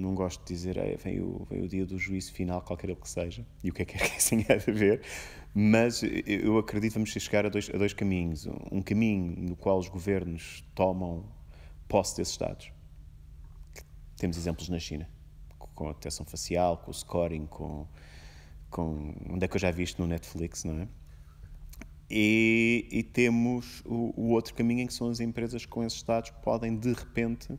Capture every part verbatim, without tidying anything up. Não gosto de dizer, é, vem, o, vem o dia do juízo final, qualquer que seja, e o que é que é que isso tem a ver, mas eu acredito que vamos chegar a dois, a dois caminhos. Um caminho no qual os governos tomam posse desses dados. Temos exemplos na China, com a detecção facial, com o scoring, com, com onde é que eu já vi isto no Netflix, não é? E, e temos o, o outro caminho em que são as empresas com esses dados que podem, de repente,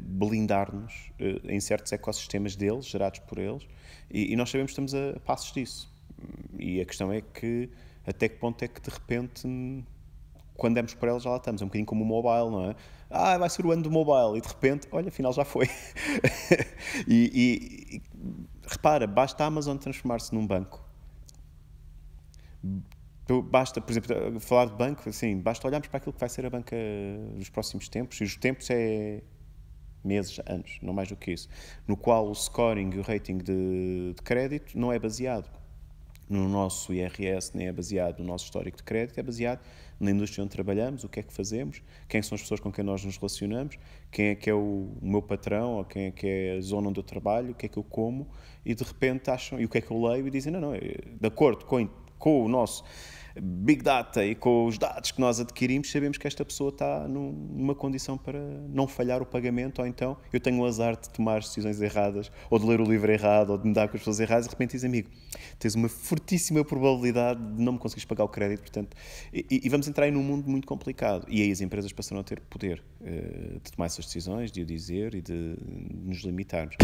blindar-nos em certos ecossistemas deles, gerados por eles, e, e nós sabemos que estamos a passos disso. E a questão é que, até que ponto é que de repente, quando demos por eles, já lá estamos. É um bocadinho como o mobile, não é? Ah, vai ser o ano do mobile, e de repente, olha, afinal já foi. e, e, e repara, basta a Amazon transformar-se num banco. Basta, por exemplo, falar de banco, assim, basta olharmos para aquilo que vai ser a banca nos próximos tempos, e os tempos é meses, anos, não mais do que isso, no qual o scoring e o rating de, de crédito não é baseado no nosso I R S, nem é baseado no nosso histórico de crédito, é baseado na indústria onde trabalhamos, o que é que fazemos, quem são as pessoas com quem nós nos relacionamos, quem é que é o, o meu patrão, ou quem é que é a zona onde eu trabalho, o que é que eu como, e de repente acham, e o que é que eu leio, e dizem, não, não, de acordo com, com o nosso Big Data e com os dados que nós adquirimos, sabemos que esta pessoa está numa condição para não falhar o pagamento, ou então eu tenho o azar de tomar decisões erradas, ou de ler o livro errado, ou de me dar com as pessoas erradas, e de repente diz, amigo, tens uma fortíssima probabilidade de não me conseguires pagar o crédito, portanto, e, e vamos entrar em um mundo muito complicado. E aí as empresas passarão a ter poder uh, de tomar essas decisões, de o dizer e de nos limitarmos.